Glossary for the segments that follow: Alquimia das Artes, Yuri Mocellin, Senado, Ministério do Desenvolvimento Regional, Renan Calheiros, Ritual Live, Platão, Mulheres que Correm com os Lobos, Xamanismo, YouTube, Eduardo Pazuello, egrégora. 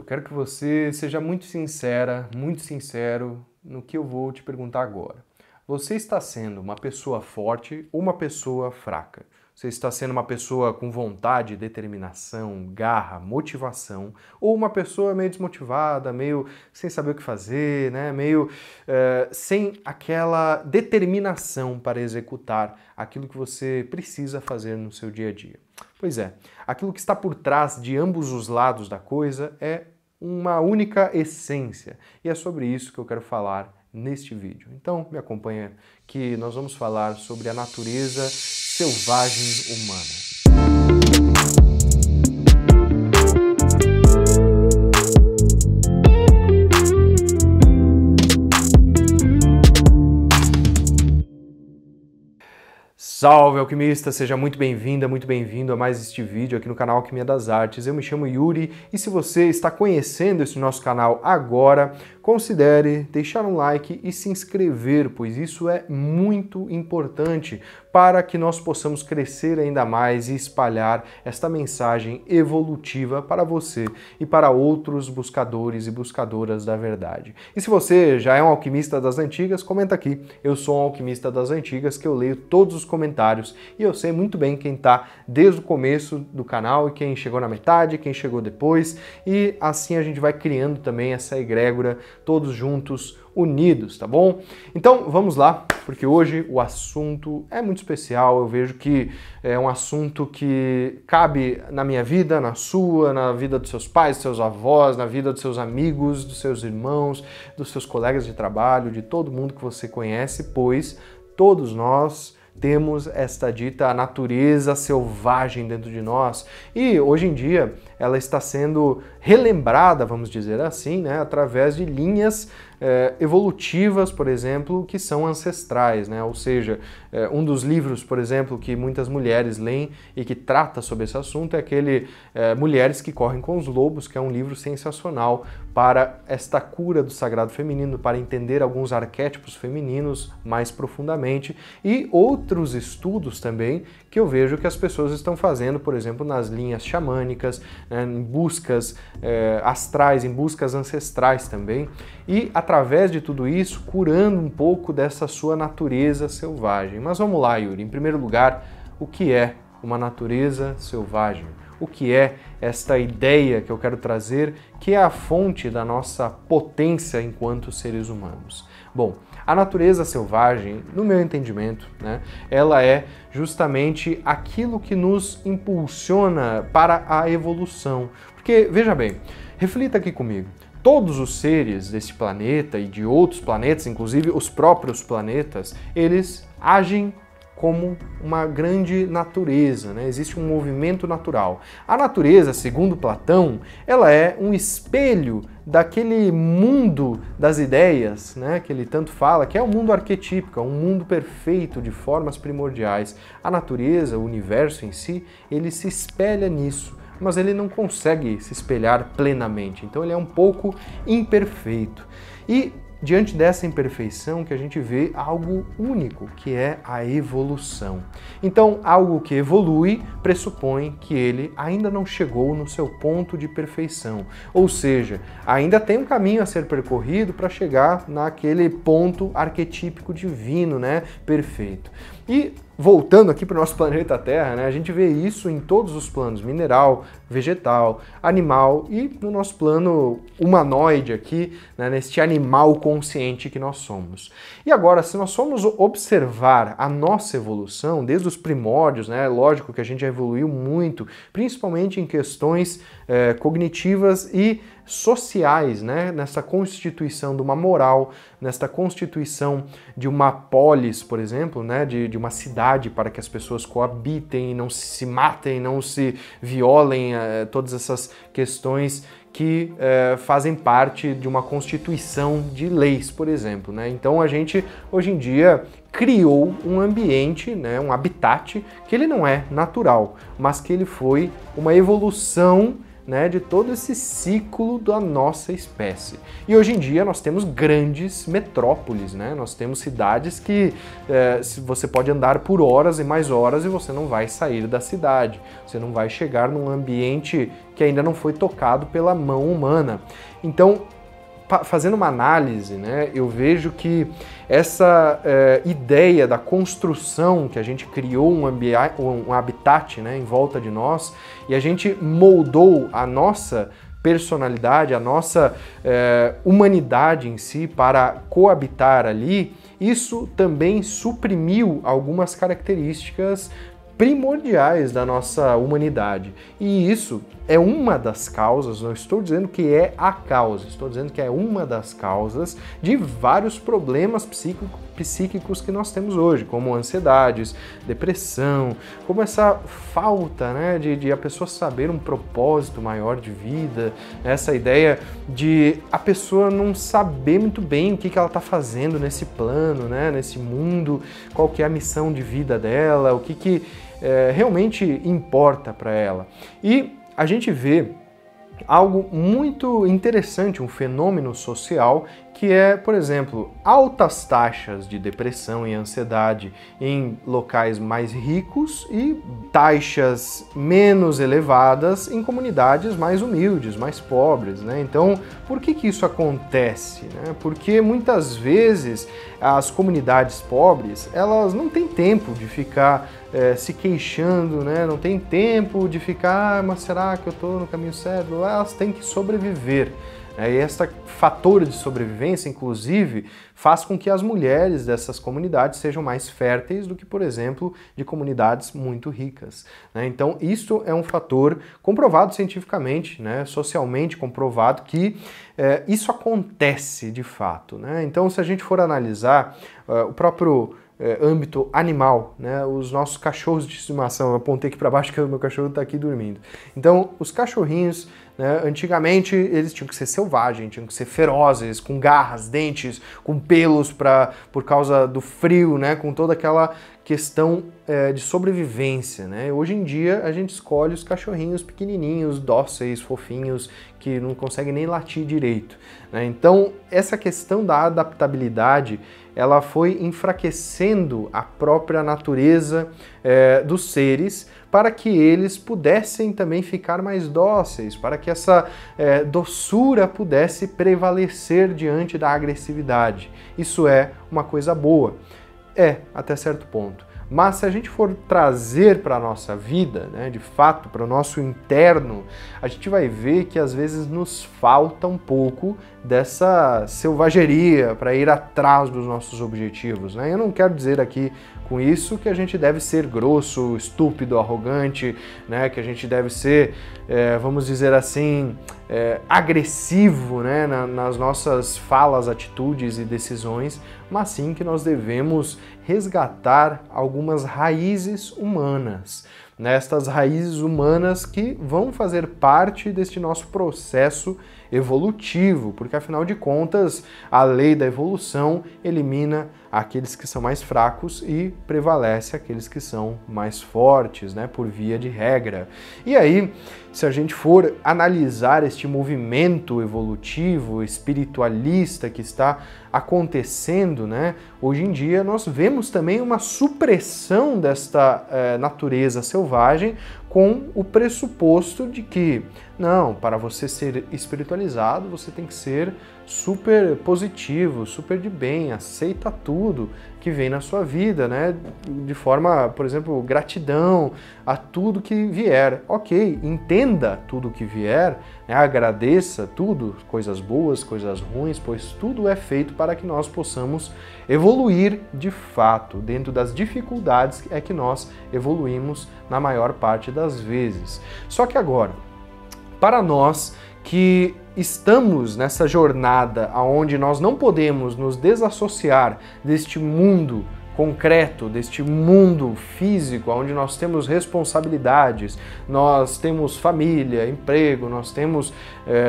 Eu quero que você seja muito sincera, muito sincero no que eu vou te perguntar agora. Você está sendo uma pessoa forte ou uma pessoa fraca? Você está sendo uma pessoa com vontade, determinação, garra, motivação, ou uma pessoa meio desmotivada, meio sem saber o que fazer, né? Meio sem aquela determinação para executar aquilo que você precisa fazer no seu dia a dia. Pois é, aquilo que está por trás de ambos os lados da coisa é uma única essência, e é sobre isso que eu quero falar neste vídeo. Então, me acompanha que nós vamos falar sobre a natureza selvagem humana. Salve, alquimista! Seja muito bem-vinda, muito bem-vindo a mais este vídeo aqui no canal Alquimia das Artes. Eu me chamo Yuri e se você está conhecendo esse nosso canal agora, considere deixar um like e se inscrever, pois isso é muito importante para que nós possamos crescer ainda mais e espalhar esta mensagem evolutiva para você e para outros buscadores e buscadoras da verdade. E se você já é um alquimista das antigas, comenta aqui. Eu sou um alquimista das antigas, que eu leio todos os comentários. E eu sei muito bem quem está desde o começo do canal e quem chegou na metade, quem chegou depois, e assim a gente vai criando também essa egrégora, todos juntos, unidos, tá bom? Então vamos lá, porque hoje o assunto é muito especial, eu vejo que é um assunto que cabe na minha vida, na sua, na vida dos seus pais, dos seus avós, na vida dos seus amigos, dos seus irmãos, dos seus colegas de trabalho, de todo mundo que você conhece, pois todos nós temos esta dita natureza selvagem dentro de nós e hoje em dia ela está sendo relembrada, vamos dizer assim, né, através de linhas evolutivas, por exemplo, que são ancestrais, né? Ou seja, um dos livros, por exemplo, que muitas mulheres leem e que trata sobre esse assunto é aquele Mulheres que Correm com os Lobos, que é um livro sensacional para esta cura do sagrado feminino, para entender alguns arquétipos femininos mais profundamente e outros estudos também que eu vejo que as pessoas estão fazendo, por exemplo, nas linhas xamânicas, né, em buscas astrais, em buscas ancestrais também, e através de tudo isso, curando um pouco dessa sua natureza selvagem. Mas vamos lá, Yuri. Em primeiro lugar, o que é uma natureza selvagem? O que é esta ideia que eu quero trazer, que é a fonte da nossa potência enquanto seres humanos? Bom, a natureza selvagem, no meu entendimento, né, ela é justamente aquilo que nos impulsiona para a evolução. Porque, veja bem, reflita aqui comigo. Todos os seres desse planeta e de outros planetas, inclusive os próprios planetas, eles agem como uma grande natureza, né? Existe um movimento natural. A natureza, segundo Platão, ela é um espelho daquele mundo das ideias, né, que ele tanto fala, que é um mundo arquetípico, um mundo perfeito de formas primordiais. A natureza, o universo em si, ele se espelha nisso, mas ele não consegue se espelhar plenamente, então ele é um pouco imperfeito. E diante dessa imperfeição que a gente vê algo único, que é a evolução. Então, algo que evolui pressupõe que ele ainda não chegou no seu ponto de perfeição, ou seja, ainda tem um caminho a ser percorrido para chegar naquele ponto arquetípico divino, né, perfeito. E voltando aqui para o nosso planeta Terra, né, a gente vê isso em todos os planos, mineral, vegetal, animal e no nosso plano humanoide aqui, né, neste animal consciente que nós somos. E agora, se nós formos observar a nossa evolução, desde os primórdios, né, é lógico que a gente já evoluiu muito, principalmente em questões cognitivas e sociais, né? Nessa constituição de uma moral, nesta constituição de uma polis, por exemplo, né? De uma cidade para que as pessoas coabitem, não se matem, não se violem, todas essas questões que fazem parte de uma constituição de leis, por exemplo, né? Então a gente, hoje em dia, criou um ambiente, né, um habitat, que ele não é natural, mas que ele foi uma evolução, né, de todo esse ciclo da nossa espécie. E hoje em dia nós temos grandes metrópoles, né? Nós temos cidades que você pode andar por horas e mais horas e você não vai sair da cidade, você não vai chegar num ambiente que ainda não foi tocado pela mão humana. Então, fazendo uma análise, né, eu vejo que essa ideia da construção, que a gente criou um habitat, né, em volta de nós, e a gente moldou a nossa personalidade, a nossa humanidade em si para coabitar ali, isso também suprimiu algumas características primordiais da nossa humanidade. E isso é uma das causas, não estou dizendo que é a causa, estou dizendo que é uma das causas de vários problemas psíquicos que nós temos hoje, como ansiedades, depressão, como essa falta, né, de a pessoa saber um propósito maior de vida, essa ideia de a pessoa não saber muito bem o que ela está fazendo nesse plano, né, nesse mundo, qual que é a missão de vida dela, o que realmente importa para ela. E a gente vê algo muito interessante, um fenômeno social, que é, por exemplo, altas taxas de depressão e ansiedade em locais mais ricos e taxas menos elevadas em comunidades mais humildes, mais pobres, né? Então, por que isso acontece, né? Porque muitas vezes as comunidades pobres, elas não têm tempo de ficar se queixando, né? Não tem tempo de ficar, mas será que eu estou no caminho certo? Elas têm que sobreviver. E esse fator de sobrevivência, inclusive, faz com que as mulheres dessas comunidades sejam mais férteis do que, por exemplo, de comunidades muito ricas. Então, isso é um fator comprovado cientificamente, né, socialmente comprovado, que isso acontece de fato, né? Então, se a gente for analisar o próprio âmbito animal, né? Os nossos cachorros de estimação, eu apontei aqui para baixo que o meu cachorro está aqui dormindo. Então, os cachorrinhos, né, antigamente eles tinham que ser selvagens, tinham que ser ferozes, com garras, dentes, com pelos por causa do frio, né, com toda aquela questão de sobrevivência, né? Hoje em dia a gente escolhe os cachorrinhos pequenininhos, dóceis, fofinhos, que não conseguem nem latir direito, né? Então, essa questão da adaptabilidade, ela foi enfraquecendo a própria natureza dos seres, para que eles pudessem também ficar mais dóceis, para que essa doçura pudesse prevalecer diante da agressividade. Isso é uma coisa boa. É, até certo ponto. Mas se a gente for trazer para a nossa vida, né, de fato, para o nosso interno, a gente vai ver que às vezes nos falta um pouco dessa selvageria para ir atrás dos nossos objetivos, né? Eu não quero dizer aqui com isso que a gente deve ser grosso, estúpido, arrogante, né? Que a gente deve ser, vamos dizer assim, agressivo, né, nas nossas falas, atitudes e decisões, mas sim que nós devemos resgatar algumas raízes humanas, nestas raízes humanas que vão fazer parte deste nosso processo evolutivo, porque afinal de contas a lei da evolução elimina aqueles que são mais fracos e prevalece aqueles que são mais fortes, né, por via de regra. E aí, se a gente for analisar este movimento evolutivo, espiritualista que está acontecendo, né, hoje em dia nós vemos também uma supressão desta natureza selvagem, com o pressuposto de que, não, para você ser espiritualizado, você tem que ser super positivo, super de bem, aceita tudo que vem na sua vida, né? De forma, por exemplo, gratidão a tudo que vier. Ok, entenda tudo que vier, né? Agradeça tudo, coisas boas, coisas ruins, pois tudo é feito para que nós possamos evoluir de fato. Dentro das dificuldades é que nós evoluímos na maior parte das vezes. Só que agora, para nós que estamos nessa jornada onde nós não podemos nos desassociar deste mundo concreto, deste mundo físico, onde nós temos responsabilidades, nós temos família, emprego, nós temos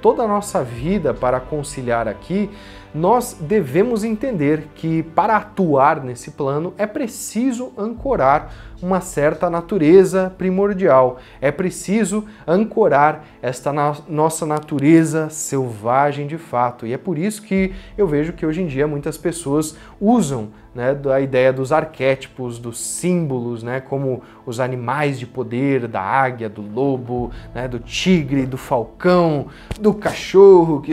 toda a nossa vida para conciliar aqui, nós devemos entender que para atuar nesse plano é preciso ancorar uma certa natureza primordial, é preciso ancorar esta nossa natureza selvagem de fato. E é por isso que eu vejo que hoje em dia muitas pessoas usam, né, da ideia dos arquétipos, dos símbolos, né, como os animais de poder, da águia, do lobo, né, do tigre, do falcão, do cachorro que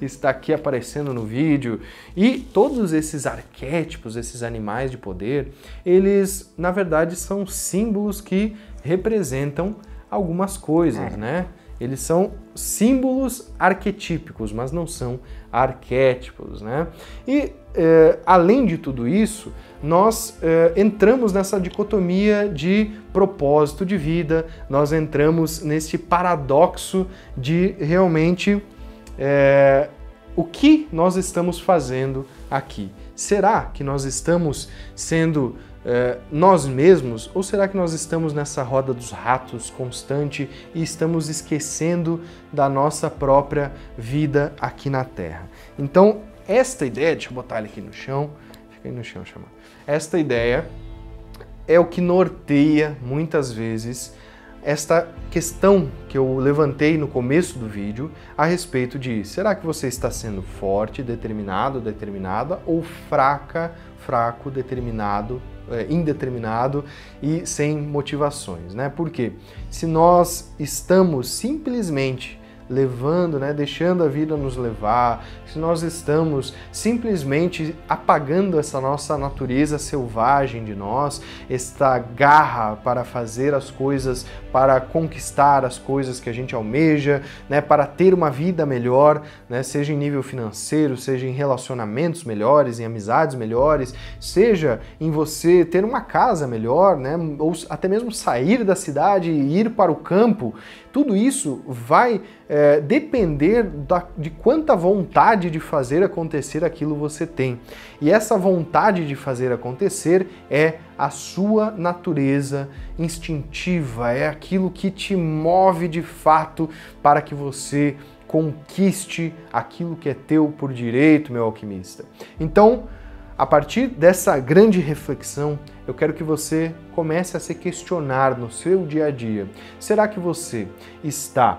está aqui aparecendo no vídeo. E todos esses arquétipos, esses animais de poder, eles na verdade são símbolos que representam algumas coisas, né? Eles são símbolos arquetípicos, mas não são arquétipos, né? E, além de tudo isso, nós entramos nessa dicotomia de propósito de vida, nós entramos nesse paradoxo de realmente o que nós estamos fazendo aqui. Será que nós estamos sendo nós mesmos, ou será que nós estamos nessa roda dos ratos constante e estamos esquecendo da nossa própria vida aqui na Terra? Então, esta ideia, deixa eu botar ele aqui no chão, fica aí no chão, chama. Esta ideia é o que norteia muitas vezes esta questão que eu levantei no começo do vídeo a respeito de será que você está sendo forte, determinado, determinada, ou fraca, fraco, determinado, indeterminado e sem motivações, né? Porque se nós estamos simplesmente levando, né, deixando a vida nos levar, se nós estamos simplesmente apagando essa nossa natureza selvagem de nós, esta garra para fazer as coisas, para conquistar as coisas que a gente almeja, né, para ter uma vida melhor, né, seja em nível financeiro, seja em relacionamentos melhores, em amizades melhores, seja em você ter uma casa melhor, né, ou até mesmo sair da cidade e ir para o campo, tudo isso vai depender de quanta vontade de fazer acontecer aquilo você tem. E essa vontade de fazer acontecer é a sua natureza instintiva, é aquilo que te move de fato para que você conquiste aquilo que é teu por direito, meu alquimista. Então, a partir dessa grande reflexão, eu quero que você comece a se questionar no seu dia a dia. Será que você está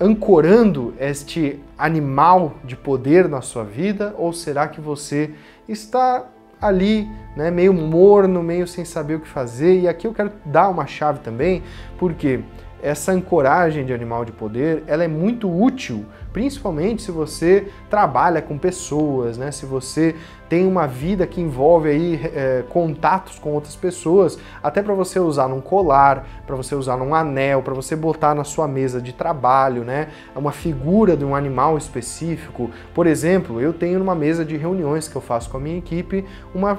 ancorando este animal de poder na sua vida, ou será que você está ali, né, meio morno, meio sem saber o que fazer? E aqui eu quero dar uma chave também, porque essa ancoragem de animal de poder, ela é muito útil, principalmente se você trabalha com pessoas, né? Se você tem uma vida que envolve aí, contatos com outras pessoas, até para você usar num colar, para você usar num anel, para você botar na sua mesa de trabalho, né? Uma figura de um animal específico. Por exemplo, eu tenho numa mesa de reuniões que eu faço com a minha equipe uma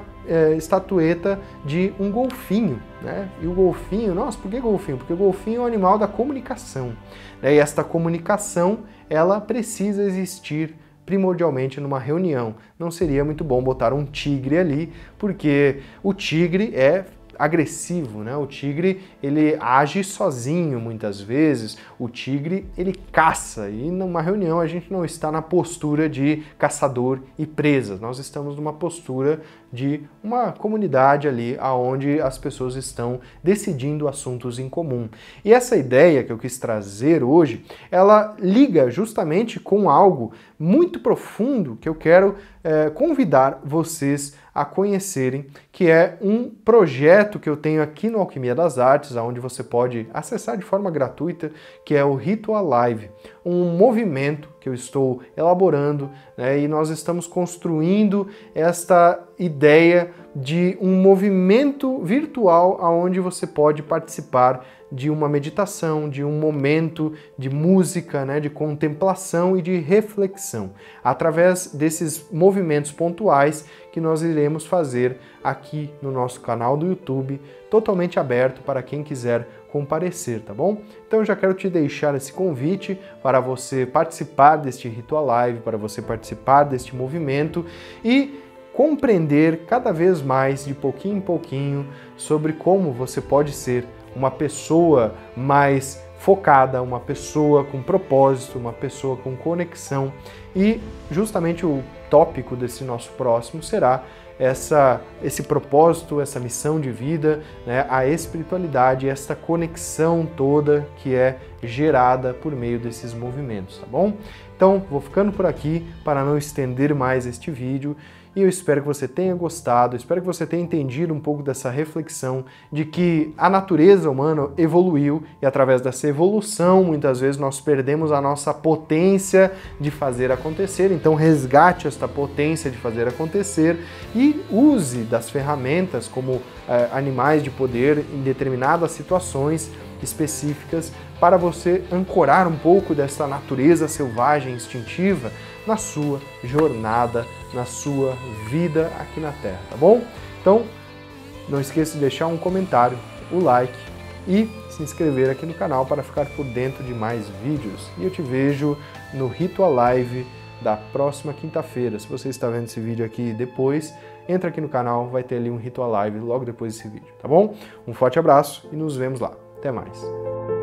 estatueta de um golfinho, né? E o golfinho, nossa, por que golfinho? Porque o golfinho é um animal da comunicação, né? E esta comunicação, ela precisa existir primordialmente numa reunião. Não seria muito bom botar um tigre ali, porque o tigre é agressivo, né? O tigre, ele age sozinho muitas vezes, o tigre, ele caça, e numa reunião a gente não está na postura de caçador e presa, nós estamos numa postura de uma comunidade ali onde as pessoas estão decidindo assuntos em comum. E essa ideia que eu quis trazer hoje, ela liga justamente com algo muito profundo que eu quero convidar vocês a conhecerem, que é um projeto que eu tenho aqui no Alquimia das Artes, onde você pode acessar de forma gratuita, que é o Ritual Live, um movimento que eu estou elaborando, né, e nós estamos construindo esta ideia de um movimento virtual onde você pode participar de uma meditação, de um momento de música, né, de contemplação e de reflexão, através desses movimentos pontuais que nós iremos fazer aqui no nosso canal do YouTube, totalmente aberto para quem quiser comparecer, tá bom? Então eu já quero te deixar esse convite para você participar deste Ritual Live, para você participar deste movimento e compreender cada vez mais, de pouquinho em pouquinho, sobre como você pode ser uma pessoa mais focada, uma pessoa com propósito, uma pessoa com conexão. E justamente o tópico desse nosso próximo será esse propósito, essa missão de vida, né, a espiritualidade, essa conexão toda que é gerada por meio desses movimentos, tá bom? Então, vou ficando por aqui para não estender mais este vídeo. E eu espero que você tenha gostado, espero que você tenha entendido um pouco dessa reflexão de que a natureza humana evoluiu e através dessa evolução, muitas vezes, nós perdemos a nossa potência de fazer acontecer. Então, resgate esta potência de fazer acontecer e use das ferramentas como animais de poder em determinadas situações específicas para você ancorar um pouco dessa natureza selvagem, instintiva, na sua jornada, na sua vida aqui na Terra, tá bom? Então, não esqueça de deixar um comentário, o like e se inscrever aqui no canal para ficar por dentro de mais vídeos. E eu te vejo no Ritual Live da próxima quinta-feira. Se você está vendo esse vídeo aqui depois, entra aqui no canal, vai ter ali um Ritual Live logo depois desse vídeo, tá bom? Um forte abraço e nos vemos lá. Até mais!